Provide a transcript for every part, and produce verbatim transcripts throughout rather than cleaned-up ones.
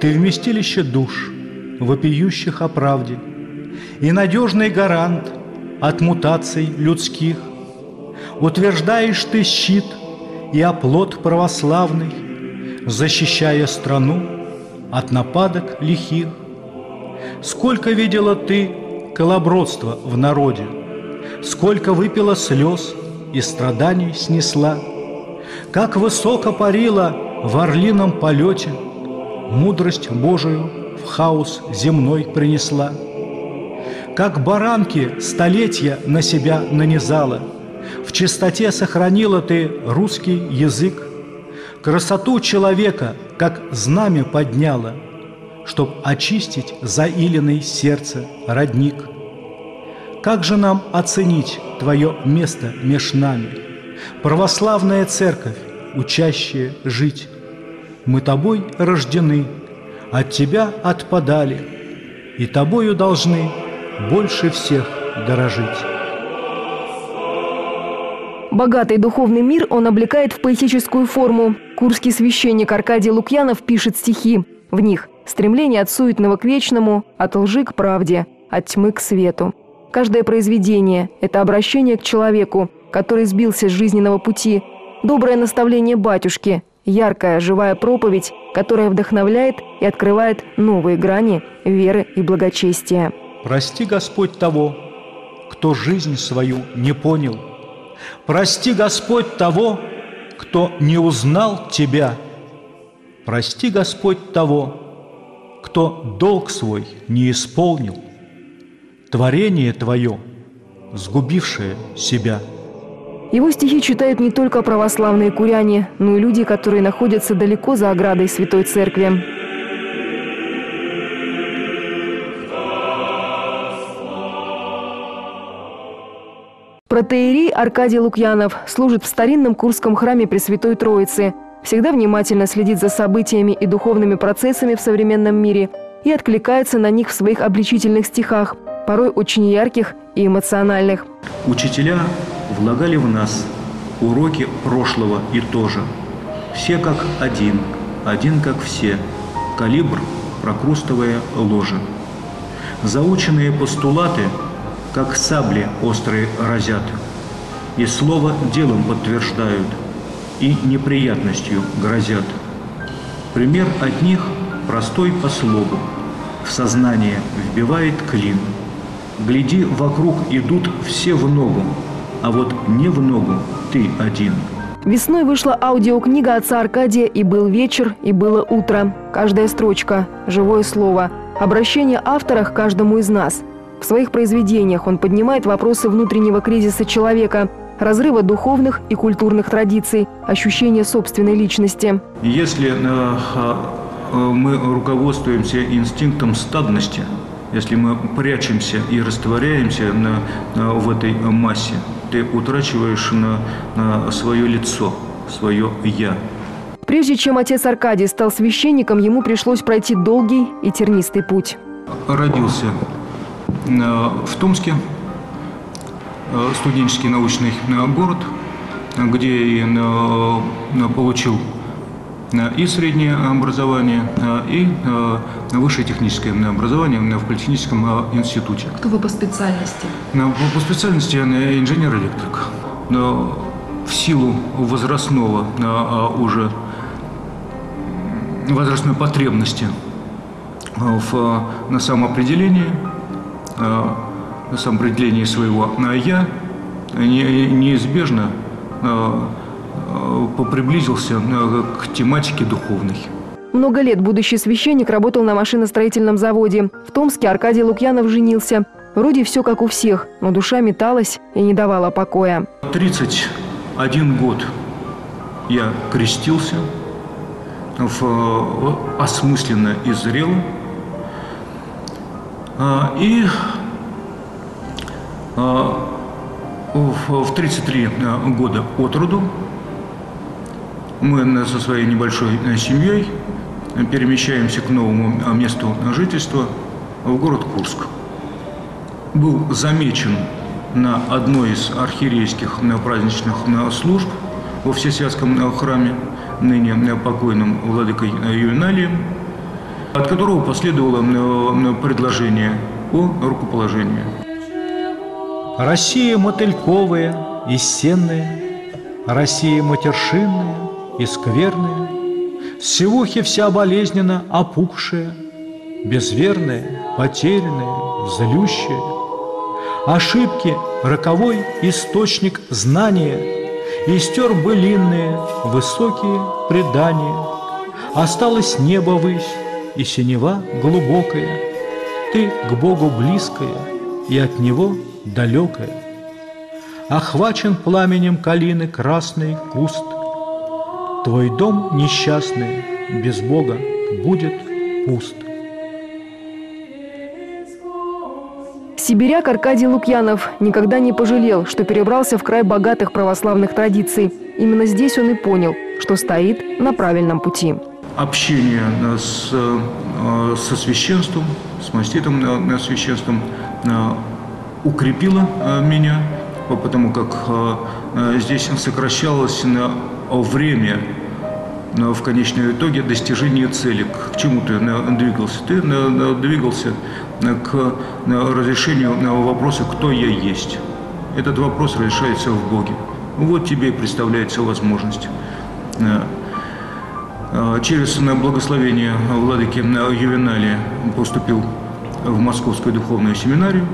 Ты вместилище душ, вопиющих о правде, и надежный гарант от мутаций людских. Утверждаешь ты щит и оплот православный, защищая страну от нападок лихих. Сколько видела ты колобродства в народе, сколько выпила слез и страданий снесла, как высоко парила в орлином полете, мудрость Божию в хаос земной принесла, как баранки столетия на себя нанизала, в чистоте сохранила ты русский язык, красоту человека как знамя подняла, чтоб очистить заиленный сердце родник. Как же нам оценить твое место меж нами, православная церковь, учащая жить? Мы тобой рождены, от тебя отпадали, и тобою должны больше всех дорожить. Богатый духовный мир он облекает в поэтическую форму. Курский священник Аркадий Лукьянов пишет стихи. В них стремление от суетного к вечному, от лжи к правде, от тьмы к свету. Каждое произведение – это обращение к человеку, который сбился с жизненного пути, доброе наставление батюшки, яркая, живая проповедь, которая вдохновляет и открывает новые грани веры и благочестия. Прости, Господь, того, кто жизнь свою не понял. Прости, Господь, того, кто не узнал Тебя. Прости, Господь, того, кто долг свой не исполнил. Творение Твое, сгубившее себя. Его стихи читают не только православные куряне, но и люди, которые находятся далеко за оградой Святой Церкви. Протоиерей Аркадий Лукьянов служит в старинном Курском храме Пресвятой Троицы. Всегда внимательно следит за событиями и духовными процессами в современном мире и откликается на них в своих обличительных стихах, порой очень ярких и эмоциональных. Учителя влагали в нас уроки прошлого и тоже. Все как один, один как все, калибр прокрустовая ложа. Заученные постулаты, как сабли острые разят, и слово делом подтверждают, и неприятностью грозят. Пример от них простой по слогу, в сознание вбивает клин. Гляди, вокруг идут все в ногу, а вот не в ногу ты один. Весной вышла аудиокнига отца Аркадия «И был вечер, и было утро». Каждая строчка – живое слово, обращение автора к каждому из нас. В своих произведениях он поднимает вопросы внутреннего кризиса человека, разрыва духовных и культурных традиций, ощущения собственной личности. Если э, э, мы руководствуемся инстинктом стадности, если мы прячемся и растворяемся на, на, в этой массе, ты утрачиваешь на, на свое лицо, свое «я». Прежде чем отец Аркадий стал священником, ему пришлось пройти долгий и тернистый путь. Родился в Томске, студенческий научный город, где и получил и среднее образование, и высшее техническое образование в политехническом институте. Вы по специальности? По специальности инженер-электрик. В силу возрастного уже возрастной потребности в, на самоопределении, на самоопределении своего «я», неизбежно приблизился к тематике духовной. Много лет будущий священник работал на машиностроительном заводе. В Томске Аркадий Лукьянов женился. Вроде все как у всех, но душа металась и не давала покоя. тридцать один год я крестился в осмысленно и зрело. И в тридцать три года от роду мы со своей небольшой семьей перемещаемся к новому месту жительства в город Курск. Был замечен на одной из архиерейских праздничных служб во Всесвятском храме, ныне покойным владыкой Ювеналием, от которого последовало предложение о рукоположении. Россия мотыльковая и сенная, Россия матершинная и скверная, всеухи вся болезненно опухшая, безверная, потерянная, злющая. Ошибки – роковой источник знания, и стер былинные, высокие предания. Осталось небо высь и синева глубокая, ты к Богу близкая и от Него далекая. Охвачен пламенем калины красный куст, твой дом несчастный без Бога будет пуст. Сибиряк Аркадий Лукьянов никогда не пожалел, что перебрался в край богатых православных традиций. Именно здесь он и понял, что стоит на правильном пути. Общение с, со священством, с маститом священством укрепило меня, потому как здесь сокращалось на время, в конечном итоге достижение цели. К чему ты двигался? Ты двигался к разрешению вопроса «Кто я есть?». Этот вопрос решается в Боге. Вот тебе и представляется возможность. Через благословение владыки Ювеналия поступил в Московскую духовную семинарию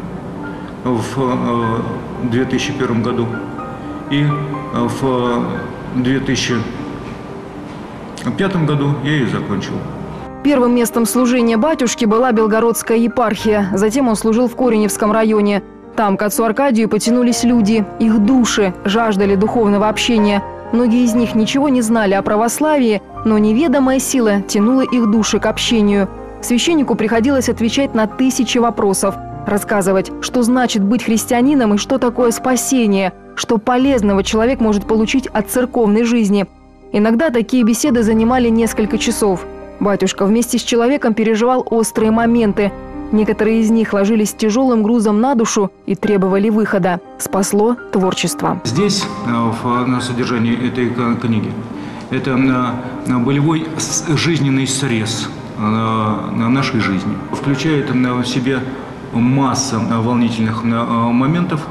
в две тысячи первом году, и в две тысячи пятом году я ее закончил. Первым местом служения батюшки была Белгородская епархия. Затем он служил в Кореневском районе. Там к отцу Аркадию потянулись люди. Их души жаждали духовного общения. Многие из них ничего не знали о православии, но неведомая сила тянула их души к общению. Священнику приходилось отвечать на тысячи вопросов, рассказывать, что значит быть христианином и что такое спасение, что полезного человек может получить от церковной жизни. Иногда такие беседы занимали несколько часов. Батюшка вместе с человеком переживал острые моменты. Некоторые из них ложились тяжелым грузом на душу и требовали выхода. Спасло творчество. Здесь, в содержании этой книги, это болевой жизненный срез нашей жизни. Включает в себе масса волнительных моментов,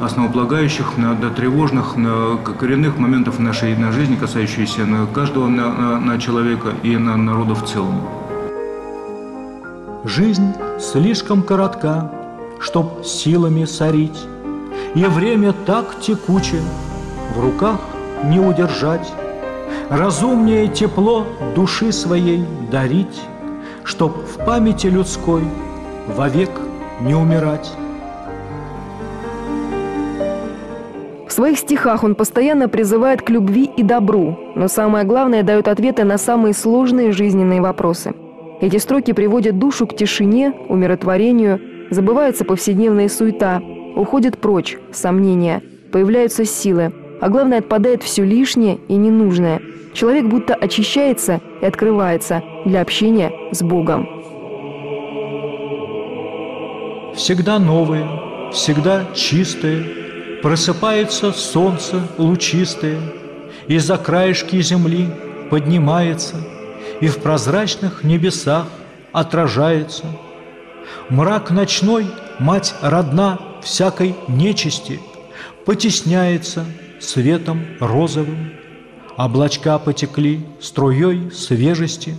основополагающих, до тревожных, коренных моментов нашей жизни, касающихся каждого человека и народа в целом. Жизнь слишком коротка, чтоб силами сорить, и время так текуче, в руках не удержать. Разумнее тепло души своей дарить, чтоб в памяти людской вовек не умирать. В своих стихах он постоянно призывает к любви и добру, но самое главное, дает ответы на самые сложные жизненные вопросы. Эти строки приводят душу к тишине, умиротворению, забывается повседневная суета, уходит прочь сомнения, появляются силы, а главное, отпадает все лишнее и ненужное. Человек будто очищается и открывается для общения с Богом. Всегда новые, всегда чистые, просыпается солнце лучистое, из-за краешки земли поднимается и в прозрачных небесах отражается. Мрак ночной, мать родна всякой нечисти, потесняется светом розовым. Облачка потекли струей свежести,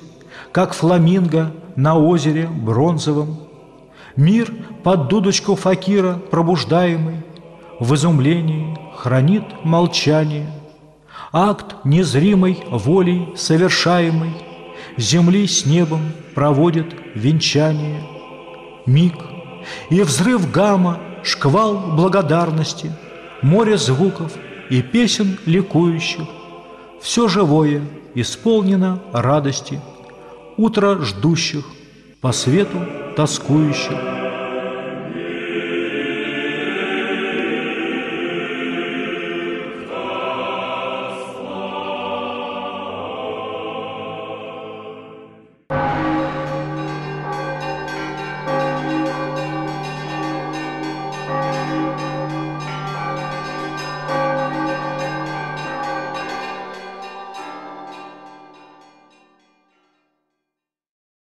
как фламинго на озере бронзовом. Мир под дудочку факира пробуждаемый в изумлении хранит молчание. Акт незримой волей совершаемый земли с небом проводит венчание. Миг, и взрыв гамма, шквал благодарности, море звуков и песен ликующих. Все живое исполнено радости, утро ждущих, по свету тоскующих.